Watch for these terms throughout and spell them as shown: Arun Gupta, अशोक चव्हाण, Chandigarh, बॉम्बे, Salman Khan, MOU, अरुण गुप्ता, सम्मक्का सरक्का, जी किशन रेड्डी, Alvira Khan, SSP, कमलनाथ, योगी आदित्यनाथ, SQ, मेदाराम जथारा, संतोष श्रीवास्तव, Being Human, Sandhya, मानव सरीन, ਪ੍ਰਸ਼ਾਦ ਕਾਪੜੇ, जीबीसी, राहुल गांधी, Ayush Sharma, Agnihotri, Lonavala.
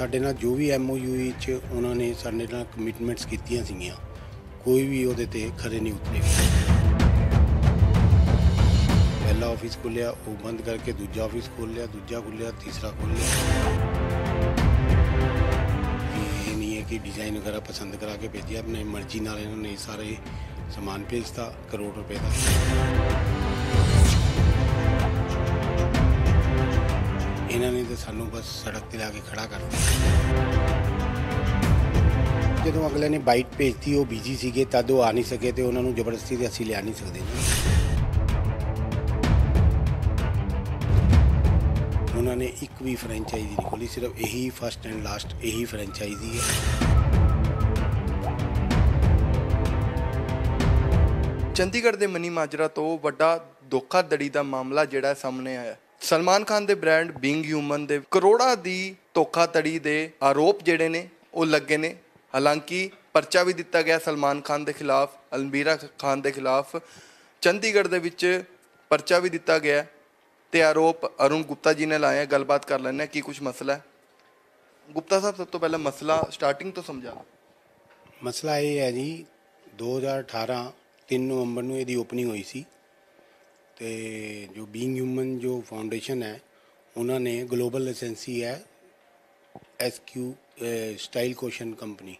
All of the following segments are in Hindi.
साडे नाल जो भी MOU च उन्होंने साडे नाल कमिटमेंट्स कीतियां सीगियां कोई भी उहदे ते खरे नहीं उतरे। पहला ऑफिस खोलिया वो बंद करके दूजा ऑफिस खोल लिया, दूजा खोलिया, तीसरा खोल लिया। ये नहीं है कि डिज़ाइन वगैरह पसंद करा के भेजिया, अपनी मर्जी नाल इन्होंने सारे सामान भेजता करोड़ रुपए का। इन्होंने तो सानू बस सड़क पर लाके खड़ा कर दिया। जो अगले ने बाइट भेजती वो बिजी सीगे तद वो आ नहीं सके तो उन्होंने जबरदस्ती तो असी लिया नहीं सकते। उन्होंने एक भी फ्रेंचाइजी नहीं खोली, सिर्फ यही फर्स्ट एंड लास्ट यही फ्रेंचाइजी है। चंडीगढ़ के मनी माजरा तो वड्डा धोखाधड़ी का मामला जिहड़ा सामने आया। सलमान खान के ब्रांड बीइंग ह्यूमन के करोड़ों की धोखाधड़ी के आरोप जिहड़े ने वो लगे ने। हालांकि परचा भी दिता गया सलमान खान के खिलाफ, अलवीरा खान के खिलाफ चंडीगढ़ के विच परचा भी दिता गया तो आरोप अरुण गुप्ता जी ने लाया। गलबात कर लैंदे कि कुछ मसला है। गुप्ता साहब, सब तो पहले मसला स्टार्टिंग तो समझा। मसला ये है जी, 2018 3 नवंबर में यदि ओपनिंग हुई सी तो जो बीइंग ह्यूमन जो फाउंडेशन है उन्होंने ग्लोबल लाइसेंसी है SQ स्टाइल कोशन कंपनी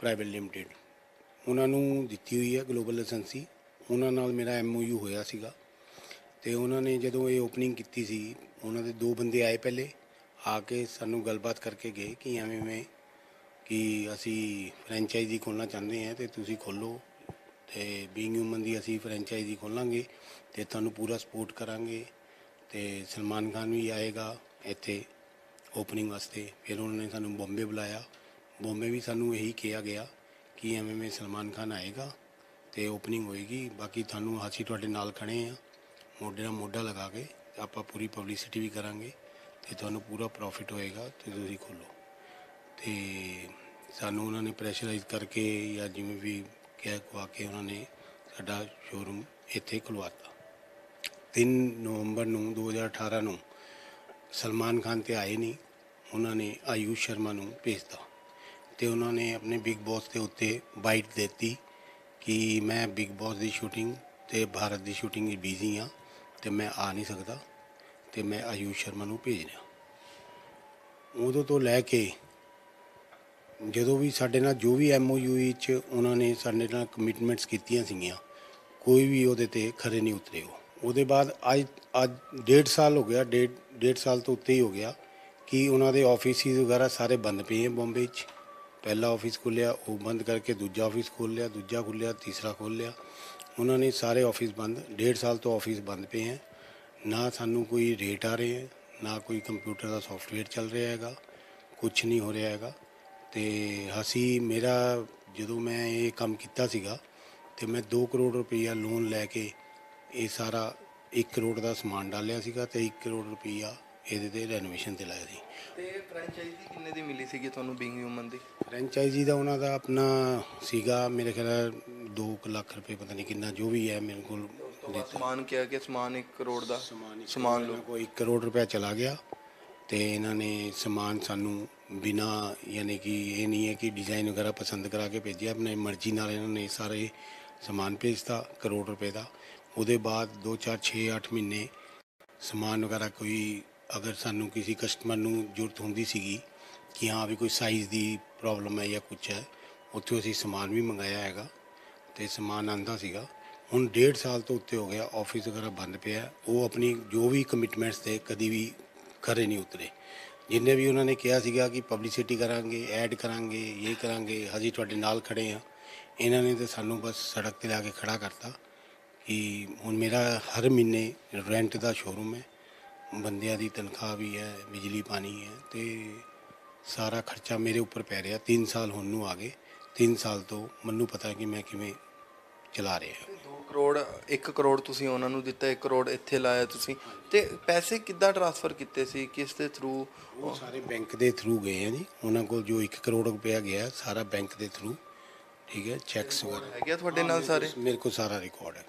प्राइवेट लिमिटेड उन्होंने दी हुई है ग्लोबल लाइसेंसी। उन्होंने मेरा MOU होया सीगा ते उन्होंने जदों ये ओपनिंग की सी उन्होंने दो बंदे आए, पहले आके सानू गलबात करके गए कि एवें में कि असी फ्रेंचाइजी खोलना चाहते हैं तो तुसी खोलो ते बीइंग ह्यूमन की असी फ्रेंचाइजी खोलांगे तो तुहानू पूरा सपोर्ट करांगे। तो सलमान खान भी आएगा इत्थे ओपनिंग वास्ते। फिर उन्होंने सानू बॉम्बे बुलाया, बॉम्बे भी सानू यही किया गया कि एवें में सलमान खान आएगा तो ओपनिंग होएगी, बाकी तुहानू असी तुहाडे नाल खड़े हैं मोढे नाल मोढा लगा के, आपां पूरी पब्लिसिटी भी करांगे तो तुहानू पूरा प्रॉफिट होएगा तो तुसीं खोलो। तो सानू उन्होंने प्रैशराइज करके या जिवें भी कहा के उन्होंने साडा शोरूम इत्थे खुलवाता। 3 नवंबर 2018 को सलमान खान तो आए नहीं, उन्होंने आयुष शर्मा को भेजता तो उन्होंने अपने बिग बॉस के उत्ते बाइट देती कि मैं बिग बॉस की शूटिंग तो भारत की शूटिंग बिजी हाँ तो मैं आ नहीं सकता, तो मैं आयुष शर्मा को भेज रहा। उदों तो लैके जो भी साडे नाल जो भी MOU च उन्होंने साडे नाल कमिटमेंट्स कीतियां सीगियां कोई भी उहदे ते खरे नहीं उतरे। उहदे बाद अज 1.5 साल हो गया, 1.5 साल तो उत्ते ही हो गया कि उन्होंने ऑफिसिस वगैरह सारे बंद पे हैं। बॉम्बे च पहला ऑफिस खोलिया वो बंद करके दूजा ऑफिस खोल लिया, दूजा खोलिया, तीसरा खोल लिया। उन्होंने सारे ऑफिस बंद, 1.5 साल तो ऑफिस बंद पे हैं। ना सानू कोई रेट आ रहे हैं, ना कोई कंप्यूटर का सॉफ्टवेयर चल रहा है, कुछ नहीं हो रहा है। तो असी मेरा जो मैं ये काम किया सीगा तो मैं 2 करोड़ रुपया लोन लैके ये सारा 1 करोड़ का समान डालिया सीगा ते 1 करोड़ रुपया ये रेनोवेशन से लाया सी। फ्रेंचाइजी किन्ने दी मिली सी तुहानूं बीइंग ह्यूमन दी? फ्रेंचाइजी का उन्हों का अपना सीगा मेरे ख्याल 2 लाख रुपये पता नहीं कितना जो भी है मेरे को समान क्या कि समान 1 करोड़ का समान लो को 1 करोड़ रुपया चला गया। तो इन्होंने समान सानू बिना यानी कि ये नहीं है कि डिज़ाइन वगैरह पसंद करा के भेजिया, अपनी मर्जी नाल इन्होंने सारे समान भेजता करोड़ रुपए का। उहदे बाद 2 4 6 8 महीने समान वगैरह कोई अगर सानू किसी कस्टमर नू जरूरत होंदी सीगी कि हाँ भी कोई साइज़ दी प्रॉब्लम है या कुछ है, उत्थे असीं समान भी मंगाया हैगा तो समान आंदा सीगा। हुण 1.5 साल तो उत्ते हो गया ऑफिस वगैरह बंद पिया, वो अपनी जो भी कमिटमेंट्स थे कभी भी खरे नहीं उतरे। जिन्हें भी उन्होंने कहा सीगा कि पब्लिसिटी करांगे, ऐड करांगे, ये करांगे, असीं तुहाडे नाल खड़े हाँ, इन्होंने तो सानू बस सड़क पर लाके खड़ा करता। कि हुण मेरा हर महीने रेंट का शोरूम है, बंदियां दी तनख्वाह भी है, बिजली पानी है, तो सारा खर्चा मेरे उपर पै रहा। 3 साल हुण नूं आ गए, 3 साल तो मैनूं पता कि मैं किवें चला रहा। 2 करोड़ 1 करोड़ तुसीं उन्हां नूं दिता, 1 करोड़ इत्थे लाया तुसीं, ते पैसे किद्दां ट्रांसफर कीते सी, किस दे थ्रू? वो सारे बैंक दे थ्रू गए हैं जी, उन्हां कोल जो 1 करोड़ रुपया गया सारा बैंक दे थ्रू, ठीक है, चैक्स वगैरह है। तुहाडे नाल सारे मेरे को सारा रिकॉर्ड है।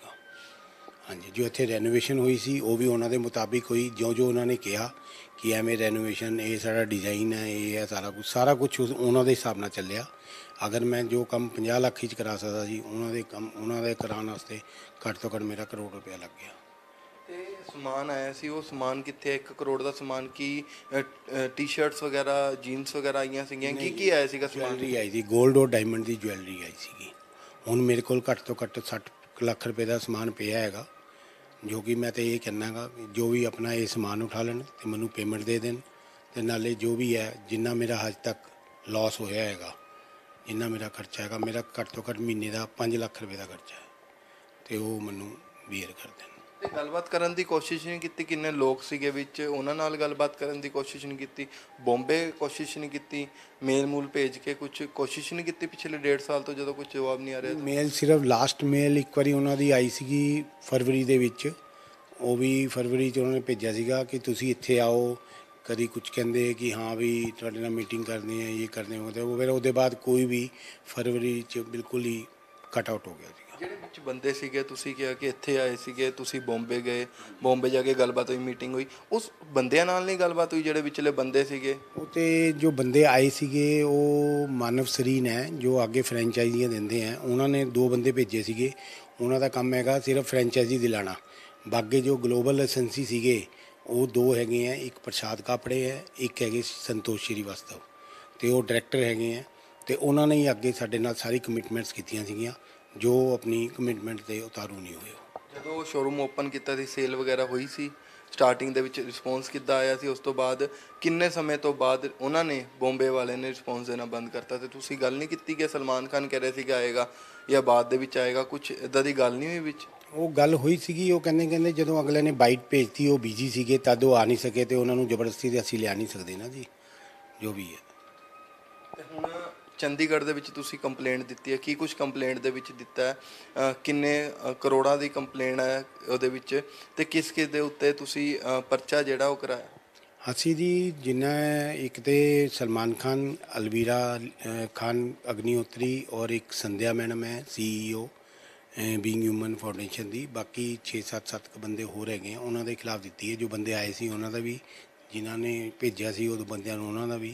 हाँ जी जो इतने रेनोवेशन हुई सी वो भी उन्होंने मुताबिक हुई जो जो उन्होंने कहा कि एवें रेनोवेशन ये सारा डिजाइन है ये है सारा कुछ उन्होंने हिसाब न चलिया। अगर मैं जो कम 50 लाख ही करा सकता जी उन्होंने कम उन्होंने कराने वास्ते घट तो घट मेरा ₹1 करोड़ लग गया। समान आया सी वो समान कितने ₹1 करोड़ का समान की टी शर्ट्स वगैरह जीनस वगैरह आईयां सीगियां की आया सीगा ज्वेलरी आई थी गोल्ड और डायमंड की ज्वेलरी आई सी। हुण मेरे को घट तो घट 60 लाख रुपए का समान पिया है जो कि मैं तो ये कहना गा जो भी अपना ये समान उठा लेन तो मैं पेमेंट दे देन ते नाले जो भी है जिन्ना मेरा अज तक लॉस होया है जिन्ना मेरा खर्चा है मेरा घट तो घट महीने का 5 लाख रुपए का खर्चा है तो वो मैं बीयर कर देन। गलबात करने की कोशिश नहीं की किन्ने लोग सीगे विच उन्हां नाल गलबात करने की कोशिश नहीं की बॉम्बे कोशिश नहीं की मेल मूल भेज के कुछ कोशिश नहीं की पिछले 1.5 साल तो जो कुछ जवाब नहीं आ रहा। मेल सिर्फ लास्ट मेल एक बार उन्होंने आई सी फरवरी के विच वो भी फरवरी उन्होंने भेजा सीगा कि तुसी इत्थे आओ कभी कुछ कहते कि हाँ भी तुहाडे नाल मीटिंग करनी है ये करने होते वो फिर उसके बाद कोई भी फरवरी बिल्कुल ही कट आउट हो गया जी। ਜਿਹੜੇ ਵਿੱਚ ਬੰਦੇ ਸੀਗੇ ਤੁਸੀਂ ਕਿਹਾ ਕਿ ਇੱਥੇ ਆਏ ਸੀਗੇ ਤੁਸੀਂ ਬੰਬੇ ਗਏ ਬੰਬੇ ਜਾ ਕੇ ਗੱਲਬਾਤ ਹੋਈ ਮੀਟਿੰਗ ਹੋਈ ਉਸ ਬੰਦਿਆਂ ਨਾਲ ਨਹੀਂ ਗੱਲਬਾਤ ਹੋਈ ਜਿਹੜੇ ਵਿਚਲੇ ਬੰਦੇ ਸੀਗੇ ਉਹ ਤੇ ਜੋ ਬੰਦੇ ਆਏ ਸੀਗੇ ਉਹ ਮਾਨਵ ਸਰੀਨ ਹੈ ਜੋ ਅੱਗੇ ਫਰੈਂਚਾਈਜ਼ੀਆਂ ਦਿੰਦੇ ਹੈ ਉਹਨਾਂ ਨੇ 2 ਬੰਦੇ ਭੇਜੇ ਸੀਗੇ ਉਹਨਾਂ ਦਾ ਕੰਮ ਹੈਗਾ ਸਿਰਫ ਫਰੈਂਚਾਈਜ਼ੀ ਦਿਲਾਣਾ ਬਾਕੀ ਜੋ ਗਲੋਬਲ ਲਾਇਸੈਂਸੀ ਸੀਗੇ ਉਹ 2 ਹੈਗੇ ਹੈ ਇੱਕ ਪ੍ਰਸ਼ਾਦ ਕਾਪੜੇ ਹੈ ਇੱਕ ਹੈਗੇ ਸੰਤੋਸ਼ ਸ਼੍ਰੀਵਾਸਤਵ ਤੇ ਉਹ ਡਾਇਰੈਕਟਰ ਹੈਗੇ ਹੈ ਤੇ ਉਹਨਾਂ ਨੇ ਹੀ ਅੱਗੇ ਸਾਡੇ ਨਾਲ ਸਾਰੀ ਕਮਿਟਮੈਂਟਸ ਕੀਤੀਆਂ ਸੀਗੀਆਂ जो अपनी कमिटमेंट से उतारू नहीं हुए। जो शोरूम ओपन किया सेल वगैरह हुई सी स्टार्टिंग दे विच रिस्पॉन्स किद्दां आया सी उस तो बाद किन्ने समय तो बाद उन्होंने बॉम्बे वाले ने रिस्पॉन्स देना बंद करता तो तुसी गल नहीं कीती कि सलमान खान कह रहे थे कि आएगा या बाद दे विच आएगा कुछ इदां दी गल नहीं हुई विच वो गल हुई सी। वो कहते जो अगले ने बाइट भेजती वो बिजी सीगे तद वो आ नहीं सके तो उन्होंने जबरदस्ती तो असीं लिया नहीं सकते ना जी जो भी है। चंडीगढ़ दे विच तुसी कंप्लेंट दिती है कि कुछ कंप्लेंट दे विच दिता है किन्ने करोड़ों की कंप्लेंट है उहदे विच ते किस किस दे उत्ते तुसी परचा जिहड़ा ओह कराया असी जी जिन्ना एक तो सलमान खान अलवीरा खान अग्निहोत्री और एक संध्या मैडम है CEO बीइंग ह्यूमन फाउंडेशन की बाकी 6-7 बंदे होर है उन्होंने खिलाफ दिती है जो बंदे आए थे उन्होंने भी जिन्होंने भेजा सी उदों बंदियां नूं उन्हां दा भी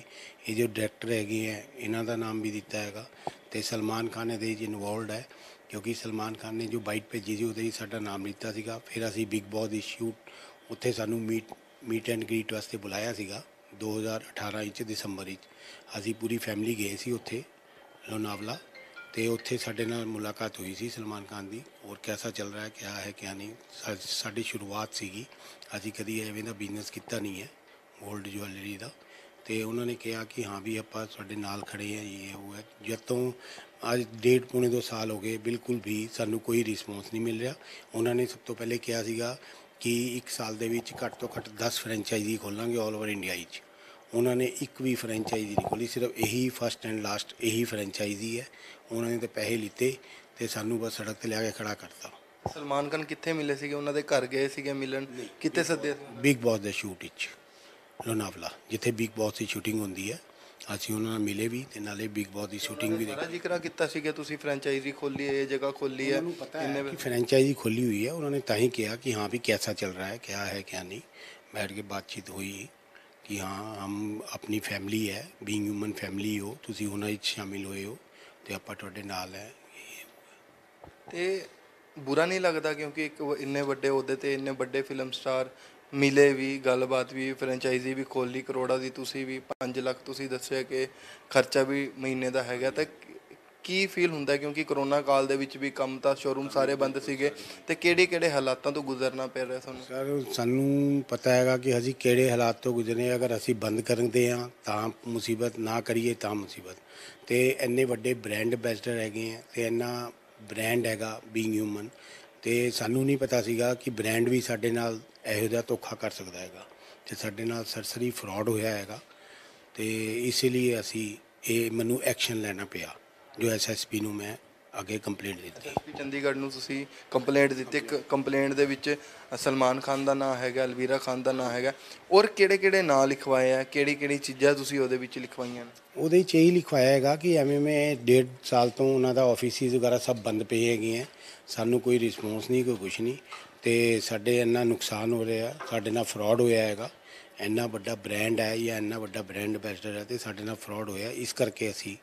ये जो डायरैक्टर हैगे है इन्हां दा नाम भी दिता हैगा ते सलमान खान इहदे विच इनवॉल्वड है क्योंकि सलमान खान ने जो बाइट भेजी सी उहदे विच साडा नाम लिता सीगा। फिर असी बिग बॉस दी शूट उत्थे सानू मीट एंड ग्रीट वास्ते बुलाया सीगा 2018 दिसंबर विच असी पूरी फैमिली गए सी उत्थे लोनावला ते उत्थे साडे नाल मुलाकात हुई सी सलमान खान दी और कैसा चल रहा है क्या है क्या नहीं साडी शुरुआत सीगी असी कदी एवें दा बिजनेस कीता नहीं है गोल्ड ज्वैलरी का तो उन्होंने कहा कि हाँ भी आप नाल खड़े हैं ये वो है जब तो आज 1.5-2 साल हो गए बिल्कुल भी सानू कोई रिस्पॉन्स नहीं मिल रहा। उन्होंने सब तो पहले कहा सीगा कि 1 साल के घट तो घट 10 फ्रेंचाइजी खोलांगे ऑल ओवर इंडिया। उन्होंने एक भी फ्रेंचाइजी नहीं खोली सिर्फ यही फर्स्ट एंड लास्ट यही फ्रेंचाइजी है। उन्होंने तो पैसे लीते तो सानू बस सड़क पर लिया के खड़ा करता। सलमान खान कितने मिले थे उन्होंने घर गए थे मिलन कितने सदे बिग बॉस के शूट लोनावला जिथे बिग बॉस की शूटिंग होती है असं उन्होंने मिले भी तो नाले बिग बॉस की शूटिंग भी देखी। जिक्र किया फ्रेंचाइजी खोली है जगह खोली है पता है कि फ्रेंचाइजी खोली हुई है। उन्होंने ताही कहा कि हाँ भी कैसा चल रहा है क्या नहीं बैठ के बातचीत हुई कि हाँ हम अपनी फैमिली है बीइंग ह्यूमन फैमिली हो तुसी उन्होंने शामिल होए हो तो आप तुहाडे नाल है ते बुरा नहीं लगता क्योंकि एक इन्ने वड्डे ओहदे ते इन्ने वड्डे फिल्म स्टार मिले भी गलबात भी फ्रेंचाइजी भी खोली करोड़ा दी तुसी भी 5 लाख तुसी दस्या कि खर्चा भी महीने का हैगा तो की फील हुंदा क्योंकि कोरोना काल दे विच भी कम तां शोरूम सारे बंद सीगे ते किहड़े-किहड़े हालातों तो गुजरना पै रहा सानू सर सानू पता हैगा कि असीं किहड़े हालात तो गुजरने अगर असीं बंद करदे हां तां मुसीबत ना करिए तां मुसीबत ते इन्ने वड्डे ब्रांड एंबेसडर हैगे हैं ते इन्ना ब्रांड हैगा बीइंग ह्यूमन ते सानू नहीं पता सीगा कि ब्रांड भी साडे नाल ਇਹੋ ਜਿਹਾ ਧੋਖਾ कर सकता है तो साढ़े नाल सरसरी फ्रॉड होया है तो इसलिए असी ये मैनू एक्शन लेना पिया जो SSP नूं मैं अगे कंप्लेंट दी। चंडीगढ़ नूं तुसीं कंप्लेंट दी कंप्लेंट दे विच सलमान खान का नाम है अलवीरा खान का नाम है और किहड़े-किहड़े नाम लिखवाए हैं किहड़ी-किहड़ी चीज़ां तुसीं ओहदे विच लिखवाइयां ने ओहदे विच यही लिखवाया है कि एवें मैं 1.5 साल तो उन्हां दा ऑफिसिस वगैरह सब बंद पे हैगे हैं सानू कोई रिस्पॉन्स नहीं कोई कुछ नहीं तो साढ़े इन्ना नुकसान हो रहा है, साढ़े नाल फ्रॉड होया है, इन्ना बड़ा ब्रांड है या इन्ना बड़ा ब्रांड एंबेसडर है तो साढ़े नाल फ्रॉड होया। इस करके असी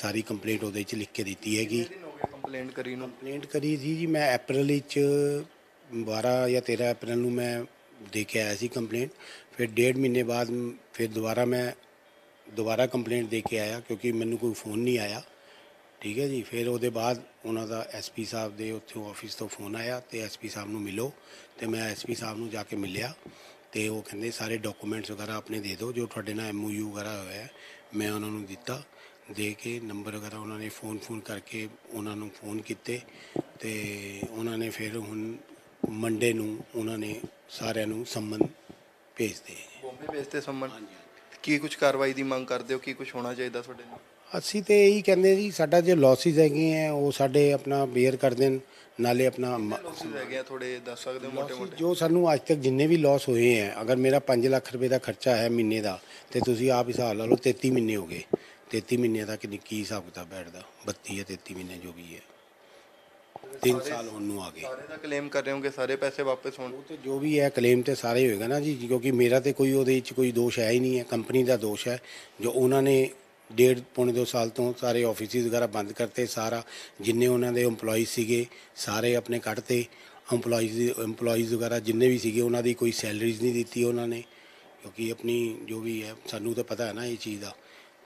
सारी कंप्लेंट उहदे च लिख के दी है कि कंप्लेंट करी थी जी। मैं अप्रैल 12 या 13 अप्रैल नूं मैं दे के आया सी कंप्लेंट, फिर डेढ़ महीने बाद फिर मैं दोबारा कंप्लेंट दे के आया क्योंकि मैनू कोई फोन नहीं आया, ठीक है जी। फिर उसदे बाद उन्हां दा एसपी साहब दे उत्थे ऑफिस तो फोन आया तो एसपी साहब नूं मिलो, तो मैं एसपी साहब नूं जाके मिलिया तो वो कहंदे सारे डॉक्यूमेंट्स वगैरह अपने दे दो जो तुहाडे नाल MOU वगैरह होया। मैं उन्हां नूं दित्ता, दे के नंबर वगैरह उन्होंने फोन करके उन्होंने फोन किए तो उन्होंने फिर हुण मंडे नूं उन्होंने सारे सम्मन भेजते बॉम्बे भेजते सम्मन। की कुछ कार्रवाई की मांग करते हो, की कुछ होना चाहिए थोड़े? असी तो यही कहते जी साडा जो लॉसिज है वो साडे अपना बेयर कर देन, नाले अपना थोड़े दस सकते हो मोटे मोटे जो सानू अज तक जिन्ने भी लॉस होए हैं। अगर मेरा 5 लाख रुपए का खर्चा है महीने का तो तुसीं आप हिसाब ला लो 33 महीने हो गए, 33 महीने का कि हिसाब किताब बैठता 32 या 33 महीने जो भी है 3 साल होने आ गए। सारे का क्लेम कर रहे होंगे, सारे पैसे वापस हो तो जो भी है क्लेम तो सारे होएगा ना जी, क्योंकि मेरा तो कोई दोष है ही नहीं है, कंपनी का दोष है जो उन्होंने 1.5 पौने 2 साल तो सारे ऑफिस वगैरह बंद करते, सारा जिन्ने उन्होंने एम्पलॉयज से सारे अपने कटते, एम्पलॉयज वगैरह जिन्ने भी सीगे उन्हों की कोई सैलरीज नहीं दी उन्होंने, क्योंकि अपनी जो भी है सानू तो पता है ना ये चीज़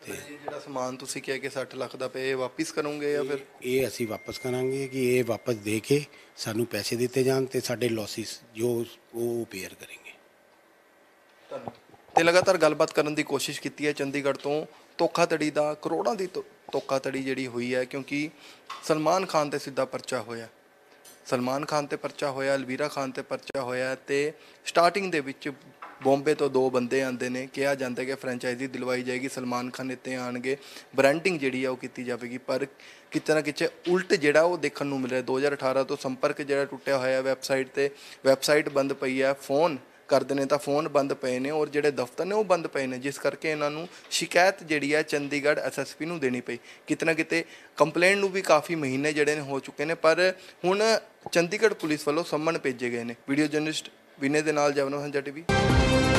का। जो समान तुसीं कह के 60 लाख का पे वापस करोगे या फिर ये असी वापस करांगे कि ये वापस दे के सानू पैसे दिते जान ते साडे लॉसिस जो वो पेयर करेंगे। तो लगातार गलबात करने की कोशिश की है चंडीगढ़ तो धोखाधड़ी का, करोड़ों की धोखाधड़ी जिहड़ी हुई है क्योंकि सलमान खान ते सीधा परचा होया, सलमान खान ते परचा होया, अलवीरा खान ते परचा होया। तो स्टार्टिंग दे विच बॉम्बे तो 2 बंदे आते हैं, कहा जाता है कि फ्रेंचाइजी दिलवाई जाएगी, सलमान खान इतने आएंगे, ब्रांडिंग जी की जाएगी, पर कितना ना किते उल्ट जो देखने को मिल रहा है। 2018 तो संपर्क जो टुटिया होया, वैबसाइट पर वैबसाइट बंद पई है, फोन करते हैं तो फोन बंद पे ने और जोड़े दफ्तर ने वो बंद पे ने, जिस करके इन्हों शिकायत जी है चंडीगढ़ SSP नूं देनी पई। कितना किते कंप्लेंट नूं भी काफ़ी महीने जोड़े हो चुके हैं, पर हुण चंडीगढ़ पुलिस वालों सम्मन भेजे गए हैं। वीडियो जर्नलिस्ट विनय दे नाल जवनो संजा टीवी।